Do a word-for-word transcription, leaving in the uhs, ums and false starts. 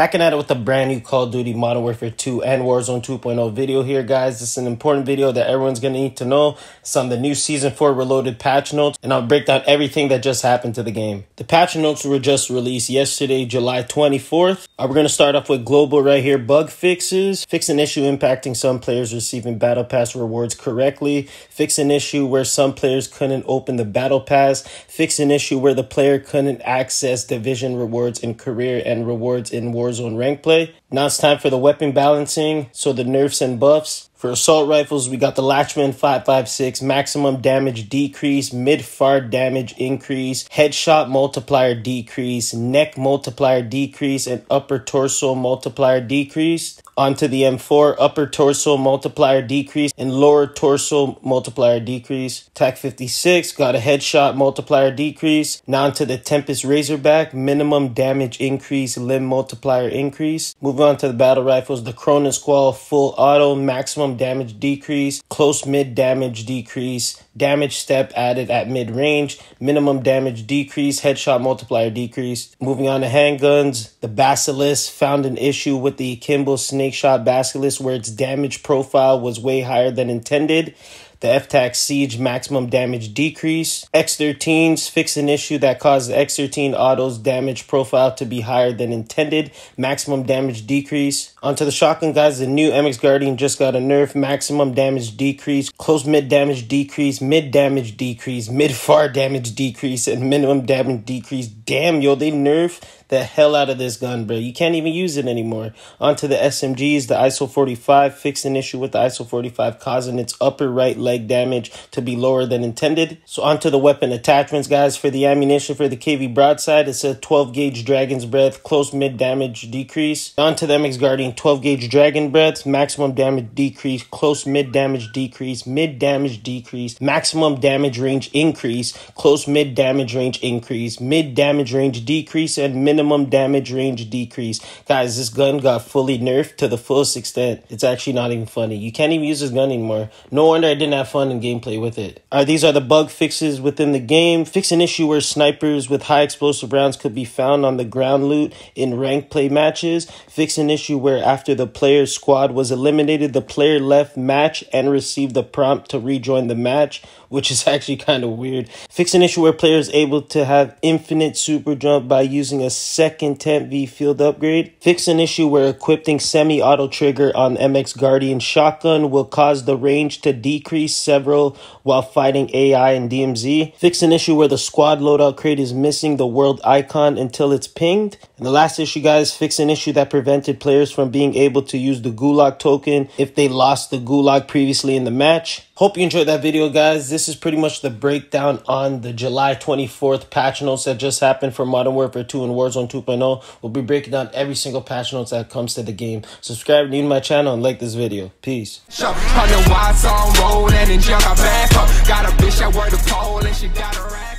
Backing at it with a brand new Call of Duty Modern Warfare two and Warzone two point oh video here, guys. This is an important video that everyone's going to need to know. It's on the new Season four Reloaded patch notes, and I'll break down everything that just happened to the game. The patch notes were just released yesterday, July twenty-fourth. Uh, we're going to start off with global right here, bug fixes. Fix an issue impacting some players receiving Battle Pass rewards correctly. Fix an issue where some players couldn't open the Battle Pass. Fix an issue where the player couldn't access Division rewards in career and rewards in Warzone. Warzone rank play. Now it's time for the weapon balancing, so the nerfs and buffs. For assault rifles, we got the Lachman five five six, maximum damage decrease, mid-fire damage increase, headshot multiplier decrease, neck multiplier decrease, and upper torso multiplier decrease. Onto the M four, upper torso multiplier decrease and lower torso multiplier decrease. Tac fifty-six got a headshot multiplier decrease. Now onto the Tempest Razorback, minimum damage increase, limb multiplier increase. Moving on to the battle rifles, the Cronus Squall full auto, maximum damage decrease, close mid damage decrease, damage step added at mid range, minimum damage decrease, headshot multiplier decrease. Moving on to handguns, the Basilisk found an issue with the Kimber Snakeshot Basilisk where its damage profile was way higher than intended. The F-Tac Siege maximum damage decrease. X thirteens fix an issue that caused the X thirteen auto's damage profile to be higher than intended. Maximum damage decrease. Onto the shotgun, guys, the new M X Guardian just got a nerf. Maximum damage decrease, close mid damage decrease, mid damage decrease, mid far damage decrease, and minimum damage decrease. Damn, yo, they nerfed the hell out of this gun, bro. You can't even use it anymore. Onto the S M Gs, the I S O forty-five fixed an issue with the I S O forty-five causing its upper right leg damage to be lower than intended. So onto the weapon attachments, guys. For the ammunition for the K V broadside, it's a twelve gauge Dragon's Breath, close mid damage decrease. Onto the M X Guardian, twelve gauge Dragon Breath, maximum damage decrease, close mid damage decrease, mid damage decrease, maximum damage range increase, close mid damage range increase, mid damage range decrease, and minimum Minimum damage range decrease. Guys, this gun got fully nerfed to the fullest extent. It's actually not even funny. You can't even use this gun anymore. No wonder I didn't have fun in gameplay with it. Alright, these are the bug fixes within the game. Fix an issue where snipers with high explosive rounds could be found on the ground loot in ranked play matches. Fix an issue where after the player's squad was eliminated, the player left match and received the prompt to rejoin the match, which is actually kind of weird. Fix an issue where players able to have infinite super jump by using a second temp V field upgrade. Fix an issue where equipping semi-auto trigger on M X Guardian shotgun will cause the range to decrease several while fighting A I and D M Z. Fix an issue where the squad loadout crate is missing the world icon until it's pinged. And the last issue, guys, fix an issue that prevented players from being able to use the Gulag token if they lost the Gulag previously in the match. Hope you enjoyed that video, guys. This is pretty much the breakdown on the July twenty-fourth patch notes that just happened for Modern Warfare two and Warzone two point oh. We'll be breaking down every single patch notes that comes to the game. Subscribe new to my channel and like this video. Peace. Got a bitch that wore the pole and she got her